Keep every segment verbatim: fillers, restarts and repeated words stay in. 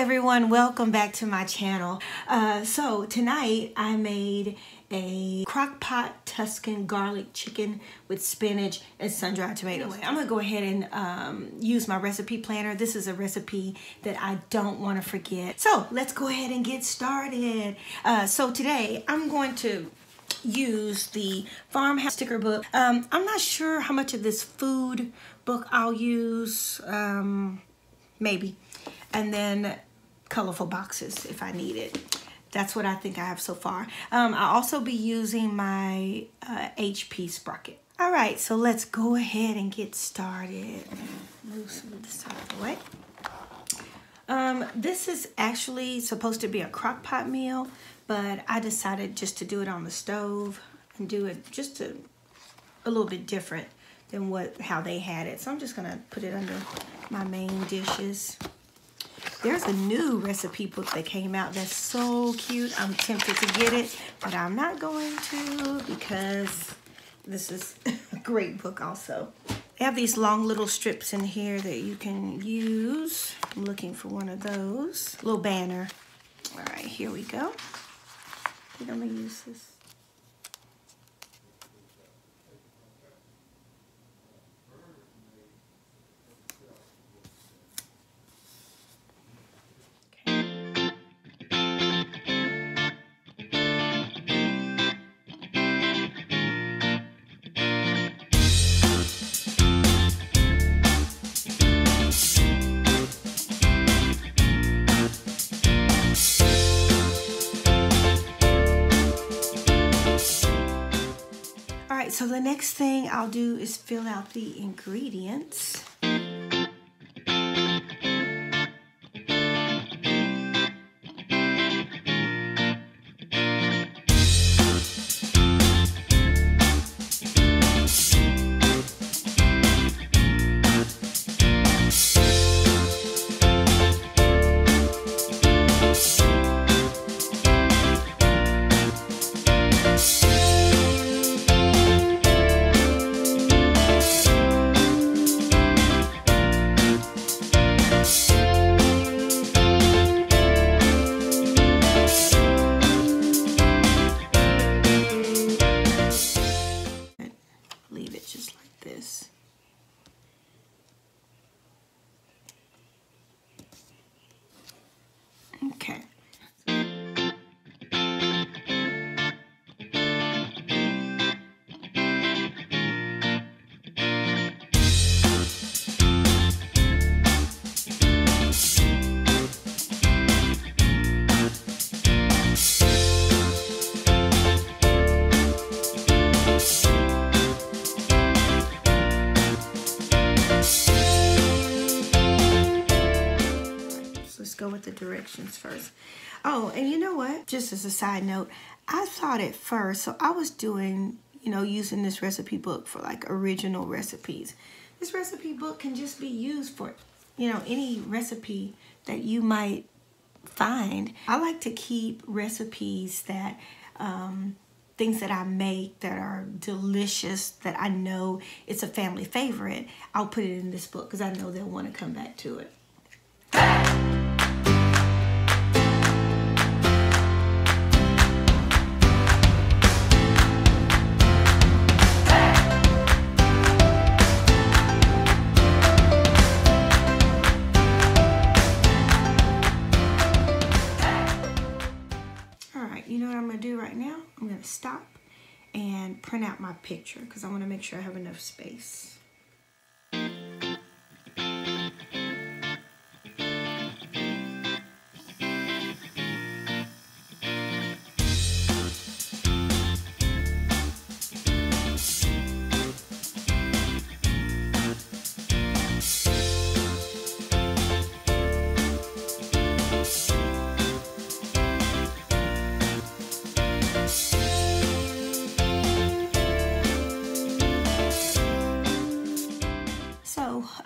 everyone, welcome back to my channel. Uh, so tonight I made a crock pot Tuscan garlic chicken with spinach and sun-dried tomatoes. Anyway, I'm gonna go ahead and um, use my recipe planner. This is a recipe that I don't wanna forget. So let's go ahead and get started. Uh, so today I'm going to use the farmhouse sticker book. Um, I'm not sure how much of this food book I'll use, um, maybe. And then colorful boxes if I need it. That's what I think I have so far. Um, I'll also be using my uh, H P Sprocket. All right, so let's go ahead and get started. Move some of this out of the way. Um, this is actually supposed to be a crock pot meal, but I decided just to do it on the stove and do it just to, a little bit different than what how they had it. So I'm just gonna put it under my main dishes. There's a new recipe book that came out that's so cute. I'm tempted to get it, but I'm not going to because this is a great book also. They have these long little strips in here that you can use. I'm looking for one of those. Little banner. All right, here we go. I think I'm gonna use this. So the next thing I'll do is fill out the ingredients. Okay. Go with the directions first. Oh, and you know what? Just as a side note, I thought at first, so I was doing, you know, using this recipe book for like original recipes. This recipe book can just be used for, you know, any recipe that you might find. I like to keep recipes that, um, things that I make that are delicious, that I know it's a family favorite. I'll put it in this book because I know they'll want to come back to it. Stop and print out my picture because I want to make sure I have enough space.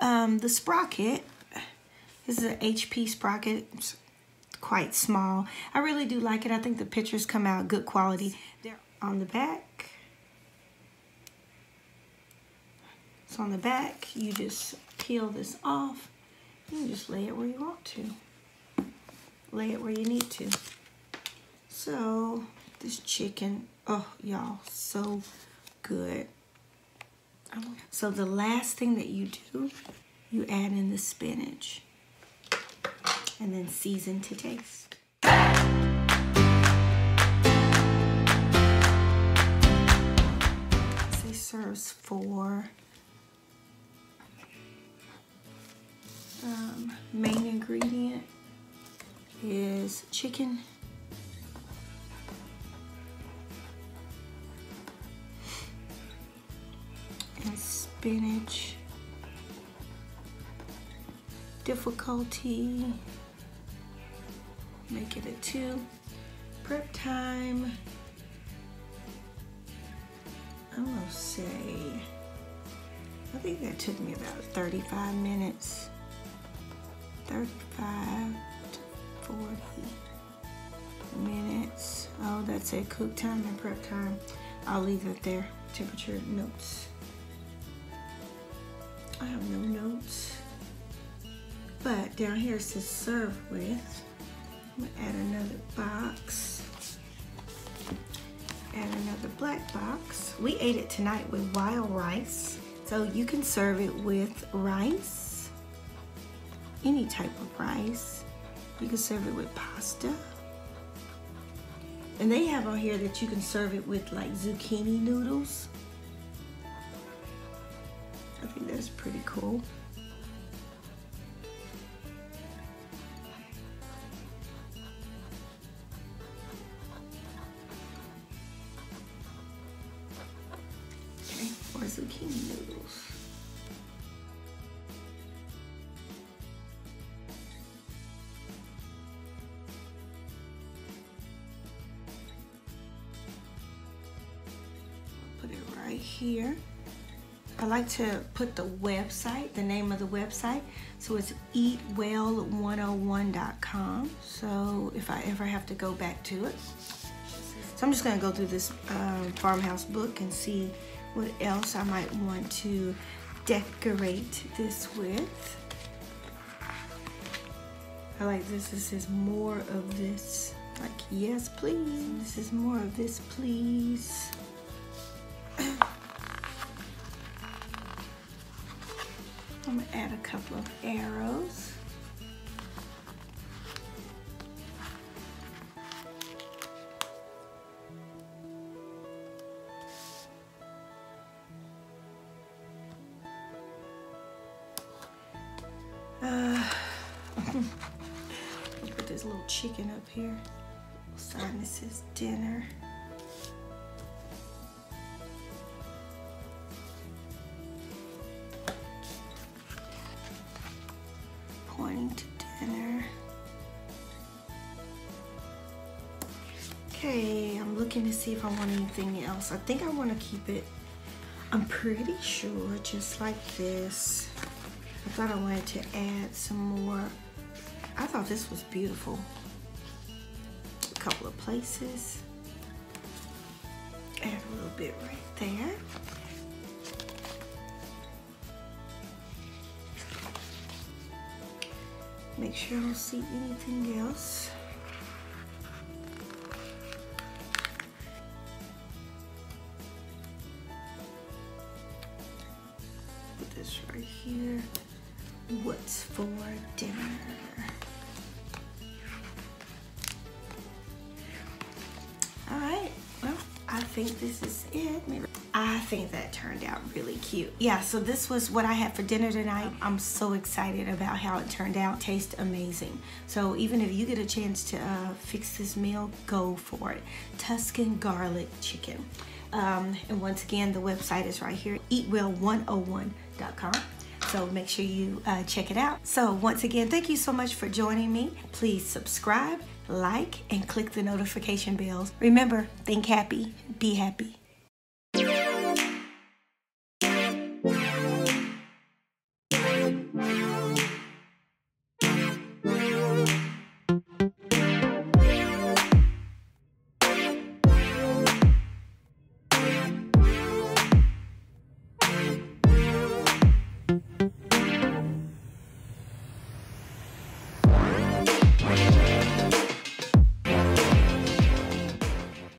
Um, the Sprocket, this is an H P Sprocket, it's quite small. I really do like it. I think the pictures come out good quality. They're on the back. It's on the back. You just peel this off. You can just lay it where you want to. lay it where you need to. So this chicken, oh y'all, so good. So the last thing that you do, you add in the spinach and then season to taste. This serves for um, main ingredient is chicken. Spinach, difficulty, make it a two, prep time, I'm gonna say, I think that took me about thirty-five minutes, thirty-five to forty minutes, oh that's it, cook time and prep time, I'll leave it there, temperature, notes. I have no notes, but down here it says serve with. I'm gonna add another box, add another black box. We ate it tonight with wild rice, so you can serve it with rice, any type of rice. You can serve it with pasta, and they have on here that you can serve it with like zucchini noodles. I think that's pretty cool. Okay, or zucchini noodles. Put it right here. I like to put the website, the name of the website, so it's eat well one oh one dot com, so if I ever have to go back to it. So I'm just going to go through this um, farmhouse book and see what else I might want to decorate this with. I like this, this is more of this, like yes please, this is more of this please. I'm gonna add a couple of arrows. Uh, put this little chicken up here. Sign that says dinner. To dinner. Okay, I'm looking to see if I want anything else. I think I want to keep it, I'm pretty sure, just like this. I thought I wanted to add some more. I thought this was beautiful. A couple of places. Add a little bit right there. Make sure I don't see anything else. Put this right here. What's for dinner? All right, well, I think this is it. Maybe I think that turned out really cute. Yeah, so this was what I had for dinner tonight. I'm so excited about how it turned out. Tastes amazing. So even if you get a chance to uh, fix this meal, go for it. Tuscan garlic chicken. Um, and once again, the website is right here, eat well one oh one dot com. So make sure you uh, check it out. So once again, thank you so much for joining me. Please subscribe, like, and click the notification bells. Remember, think happy, be happy.